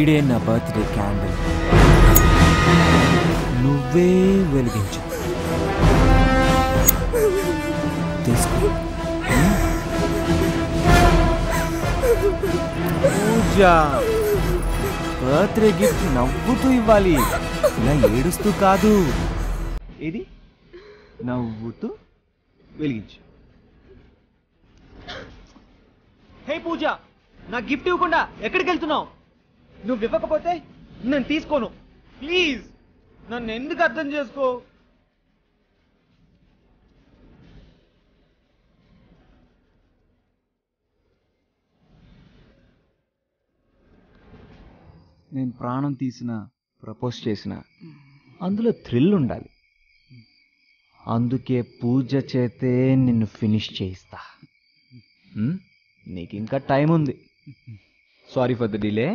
వీడే నా birthday candle, నువ్వే వెలిగించు. పూజా, బర్త్డే గిఫ్ట్ నవ్వుతూ ఇవ్వాలి, ఇలా ఏడుస్తూ కాదు. ఇది నవ్వుతూ వెలిగించు. హే పూజ, నా గిఫ్ట్ ఇవ్వకుండా ఎక్కడికి వెళ్తున్నావు? నువ్వు ఇవ్వకపోతే నేను తీసుకోను. ప్లీజ్ నన్ను ఎందుకు అర్థం చేసుకో. నేను ప్రాణం తీసిన, ప్రపోజ్ చేసిన, అందులో థ్రిల్ ఉండాలి. అందుకే పూజ చేతే నిన్ను ఫినిష్ చేయిస్తా. నీకు ఇంకా టైం ఉంది. Sorry for the delay.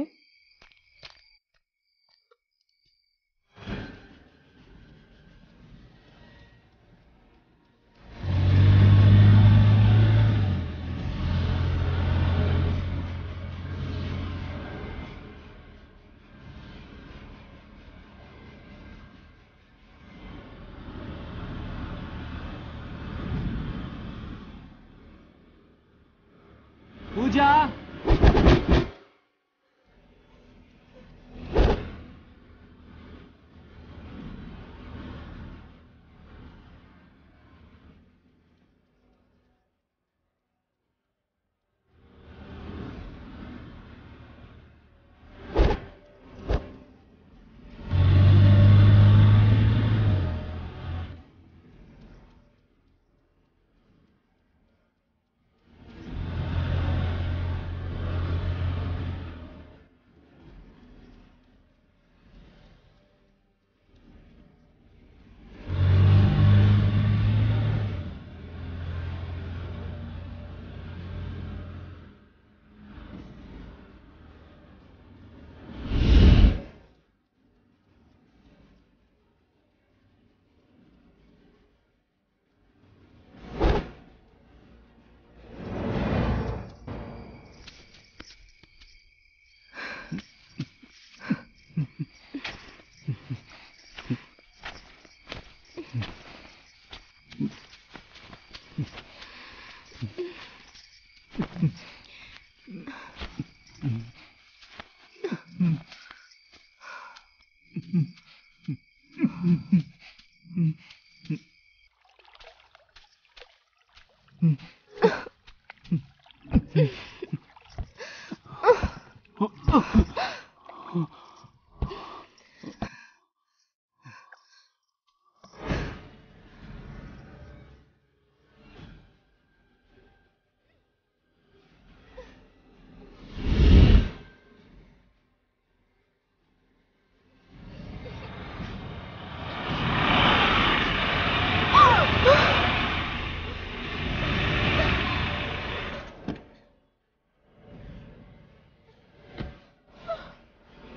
Pooja,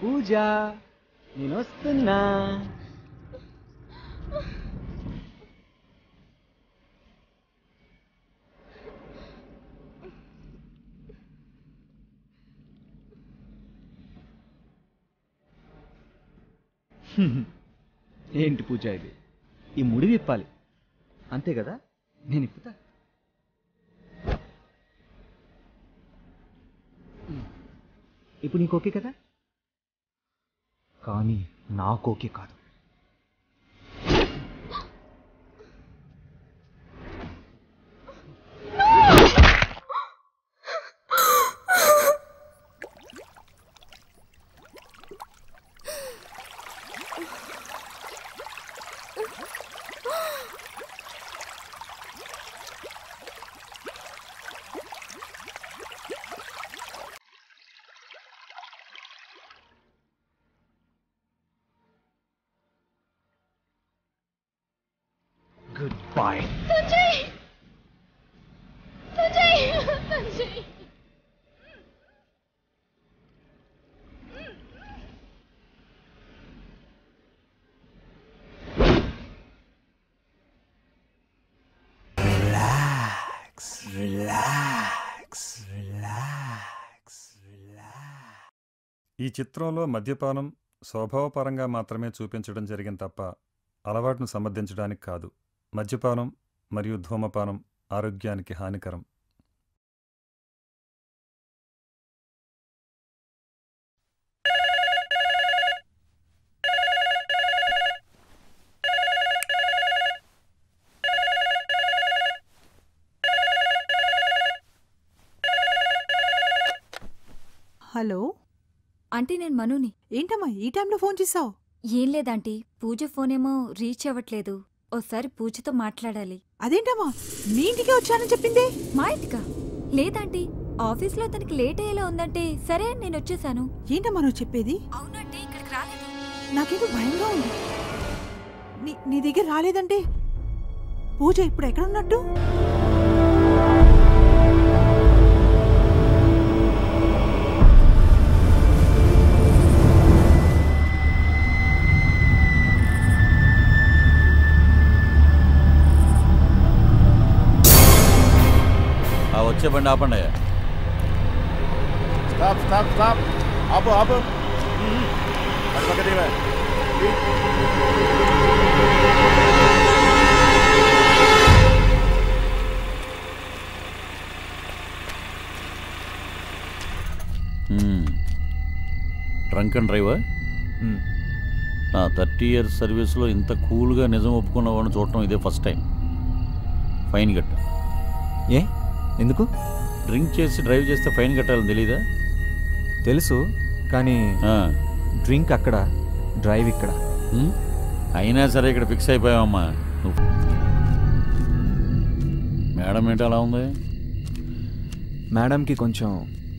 Pooja నేను వస్తున్నా. ఏంటి పూజ ఇది? ఈ ముడి విప్పాలి అంతే కదా, నేను ఇప్పుతా. ఇప్పుడు నీకు ఓకే కదా? కానీ నాకు ఓకే కాదు. Bye. Sanjay! Sanjay! Sanjay! Relax, relax, relax. ఈ చిత్రంలో మద్యపానం స్వభావపరంగా మాత్రమే చూపించడం జరిగింది తప్ప అలవాటును సమర్థించడానికి కాదు. మద్యపానం మరియు ధూమపానం ఆరోగ్యానికి హానికరం. హలో ఆంటీ, నేను మనుని. ఏంటమ్మా ఈ టైంలో ఫోన్ చేసావు? ఏం లేదాంటీ, పూజ ఫోనేమో రీచ్ అవ్వట్లేదు. ఓసారి పూజతో మాట్లాడాలి. అదేంటమ్మా మీ ఇంటికి వచ్చానని చెప్పింది? మా ఇంటికా? లేదాంటీ, ఆఫీస్లో తనకి లేట్ అయ్యేలా ఉందంటే సరే నేను వచ్చేసాను. ఏంటమ్మా నువ్వు చెప్పేది? అవునంటే ఇక్కడికి రాలేదు. నాకేదో భయంగా ఉంది. నీ దగ్గర రాలేదంటే పూజ ఇప్పుడు ఎక్కడ ఉన్నట్టు? వచ్చే బండి ఆపండి. Drunk and driver. నా 30 years సర్వీస్లో ఇంత కూల్గా నిజం ఒప్పుకున్న వాడిని చూడటం ఇదే ఫస్ట్ టైం. ఫైన్ కట్ట. ఏ ఎందుకు? డ్రింక్ చేసి డ్రైవ్ చేస్తే ఫైన్ కట్టాలని తెలీదా? తెలుసు, కానీ డ్రింక్ అక్కడ, డ్రైవ్ ఇక్కడ. అయినా సరే ఇక్కడ ఫిక్స్ అయిపోయావమ్మా. మేడం ఏంటి అలా ఉంది? మేడంకి కొంచెం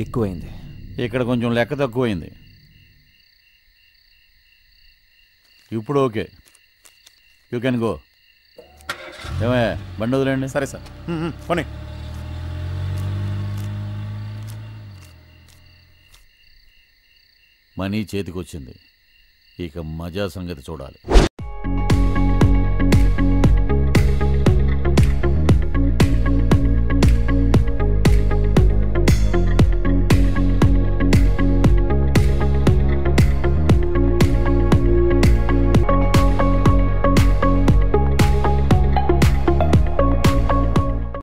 ఎక్కువైంది, ఇక్కడ కొంచెం లెక్క తక్కువైంది. ఇప్పుడు ఓకే, యూ కెన్ గో. ఏమయ్యా బండి వదిలేండి. సరే సార్. పోనీ మనీ చేతికొచ్చింది, ఇక మజా సంగతి చూడాలి.